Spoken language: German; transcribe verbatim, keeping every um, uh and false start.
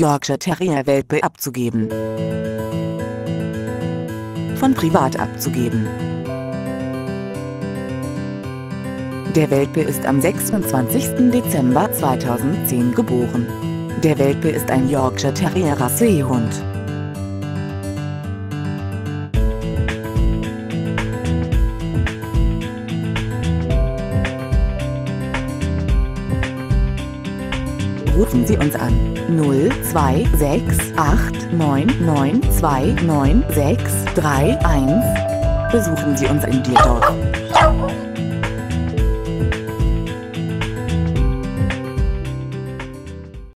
Yorkshire Terrier Welpe abzugeben. Von privat abzugeben. Der Welpe ist am sechsundzwanzigsten Dezember zweitausendzehn geboren. Der Welpe ist ein Yorkshire Terrier Rassehund. Rufen Sie uns an null zwei sechs acht neun neun zwei neun sechs drei eins. Besuchen Sie uns in Dierdorf.